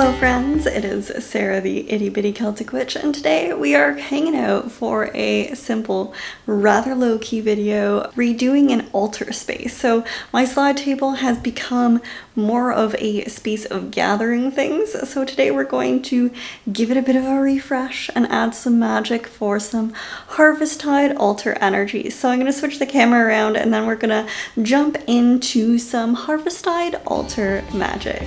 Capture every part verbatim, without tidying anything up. Hello friends, it is Sarah the Itty Bitty Celtic Witch, and today we are hanging out for a simple, rather low-key video redoing an altar space. So my slide table has become more of a space of gathering things, so today we're going to give it a bit of a refresh and add some magic for some Harvestide altar energy. So I'm going to switch the camera around and then we're going to jump into some Harvestide altar magic.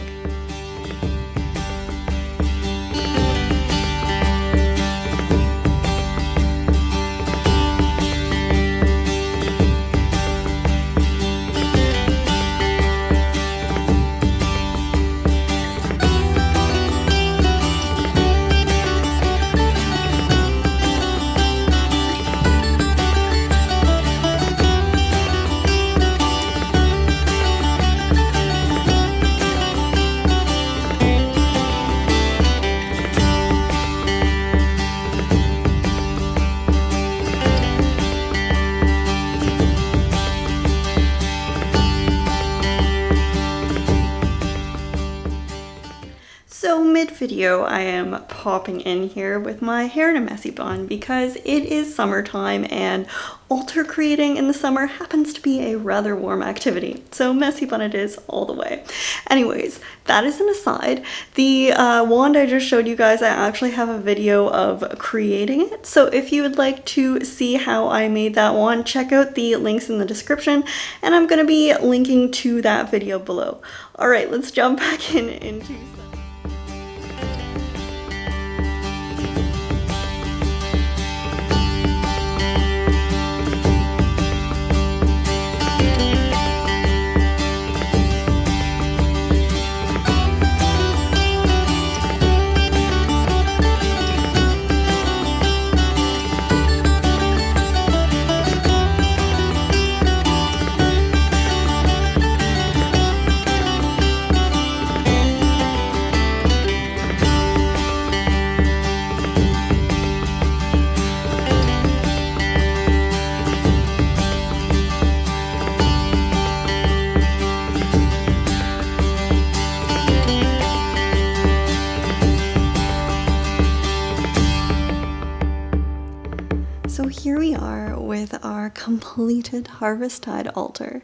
Video, I am popping in here with my hair in a messy bun because it is summertime and altar creating in the summer happens to be a rather warm activity. So messy bun it is all the way. Anyways, that is an aside. The uh, wand I just showed you guys, I actually have a video of creating it. So if you would like to see how I made that wand, check out the links in the description, and I'm going to be linking to that video below. All right, let's jump back in into some Here we are with our completed Harvestide altar.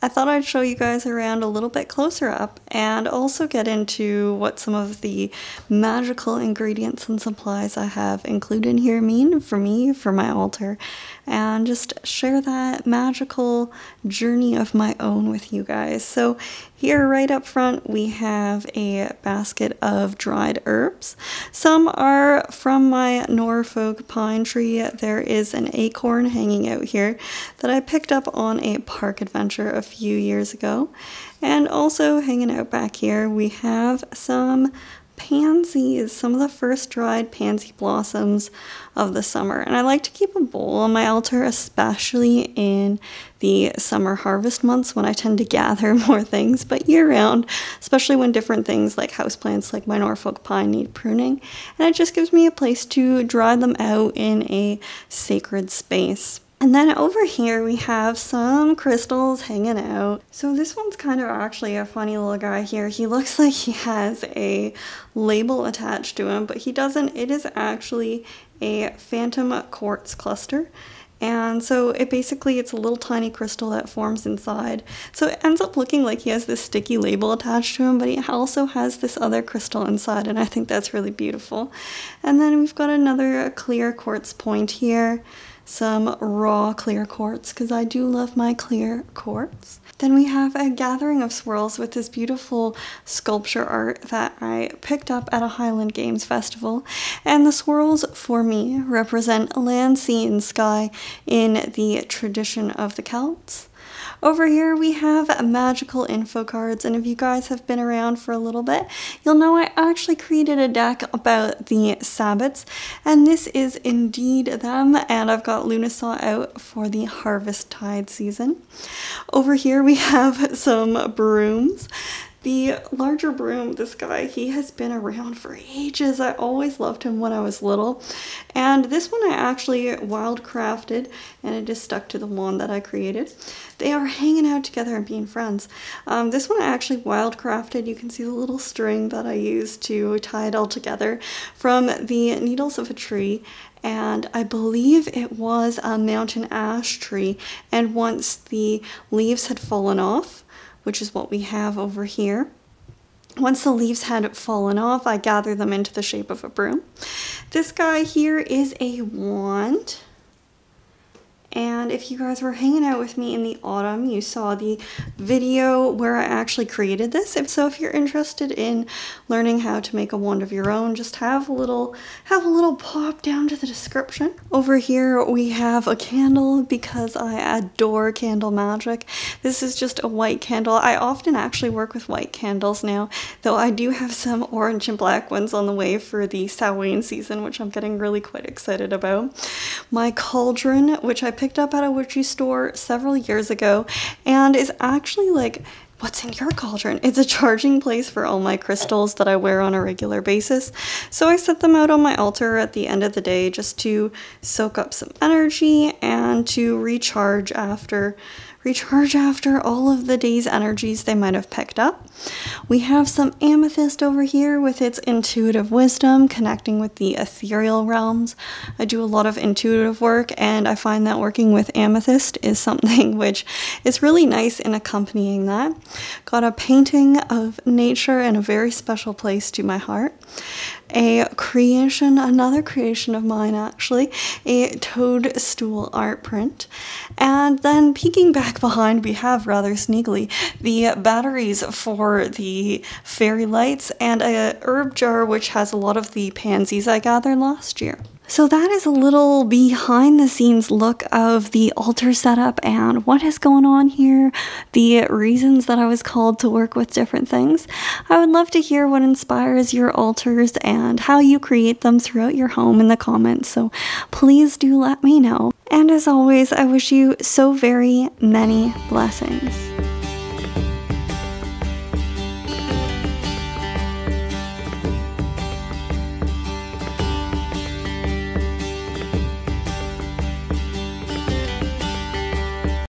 I thought I'd show you guys around a little bit closer up and also get into what some of the magical ingredients and supplies I have included here mean for me, for my altar, and just share that magical journey of my own with you guys. So here right up front we have a basket of dried herbs. Some are from my Norfolk pine tree. There is an acorn hanging out here that I picked up on a park adventure a few years ago. And also hanging out back here we have some pansies, some of the first dried pansy blossoms of the summer. And I like to keep a bowl on my altar, especially in the summer harvest months when I tend to gather more things, but year round, especially when different things like houseplants like my Norfolk pine need pruning. And it just gives me a place to dry them out in a sacred space. And then over here we have some crystals hanging out. So this one's kind of actually a funny little guy here. He looks like he has a label attached to him, but he doesn't. It is actually a phantom quartz cluster. And so it basically, it's a little tiny crystal that forms inside. So it ends up looking like he has this sticky label attached to him, but he also has this other crystal inside, and I think that's really beautiful. And then we've got another clear quartz point here. Some raw clear quartz, because I do love my clear quartz. Then we have a gathering of swirls with this beautiful sculpture art that I picked up at a Highland Games Festival. And the swirls, for me, represent land, sea, and sky in the tradition of the Celts. Over here we have magical info cards, and if you guys have been around for a little bit, you'll know I actually created a deck about the Sabbats, and this is indeed them, and I've got Lughnasadh out for the Harvestide season. Over here we have some brooms. The larger broom, this guy, he has been around for ages. I always loved him when I was little. And this one I actually wildcrafted, and it is stuck to the wand that I created. They are hanging out together and being friends. Um, this one I actually wildcrafted. You can see the little string that I used to tie it all together from the needles of a tree. And I believe it was a mountain ash tree. And once the leaves had fallen off, which is what we have over here, once the leaves had fallen off, I gathered them into the shape of a broom. This guy here is a wand. And if you guys were hanging out with me in the autumn, you saw the video where I actually created this. If so, if you're interested in learning how to make a wand of your own, just have a little have a little pop down to the description. Over here we have a candle because I adore candle magic. This is just a white candle. I often actually work with white candles now, though I do have some orange and black ones on the way for the Samhain season, which I'm getting really quite excited about. My cauldron, which I picked up at a witchy store several years ago, and is actually like, what's in your cauldron? It's a charging place for all my crystals that I wear on a regular basis. So I set them out on my altar at the end of the day just to soak up some energy and to recharge after recharge after all of the day's energies they might have picked up. We have some amethyst over here with its intuitive wisdom, connecting with the ethereal realms. I do a lot of intuitive work, and I find that working with amethyst is something which is really nice in accompanying that. Got a painting of nature in a very special place to my heart. A creation, another creation of mine actually, a toadstool art print. And then peeking back behind, we have rather sneakily the batteries for the fairy lights and a herb jar which has a lot of the pansies I gathered last year. So that is a little behind the scenes look of the altar setup and what is going on here, the reasons that I was called to work with different things. I would love to hear what inspires your altars and how you create them throughout your home in the comments, so please do let me know. And as always, I wish you so very many blessings.